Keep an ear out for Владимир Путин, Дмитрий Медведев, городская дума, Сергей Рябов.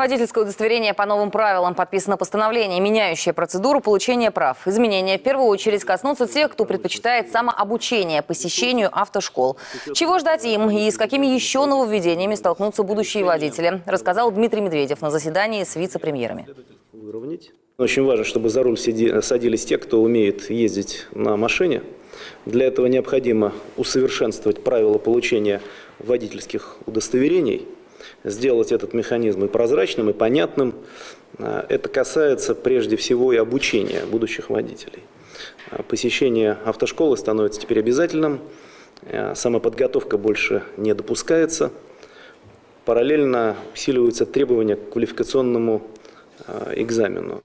Водительское удостоверение по новым правилам подписано постановление, меняющее процедуру получения прав. Изменения в первую очередь коснутся тех, кто предпочитает самообучение посещению автошкол. Чего ждать им и с какими еще нововведениями столкнутся будущие водители, рассказал Дмитрий Медведев на заседании с вице-премьерами. Очень важно, чтобы за руль садились те, кто умеет ездить на машине. Для этого необходимо усовершенствовать правила получения водительских удостоверений, сделать этот механизм и прозрачным, и понятным. Это касается прежде всего и обучения будущих водителей. Посещение автошколы становится теперь обязательным, самоподготовка больше не допускается. Параллельно усиливаются требования к квалификационному экзамену.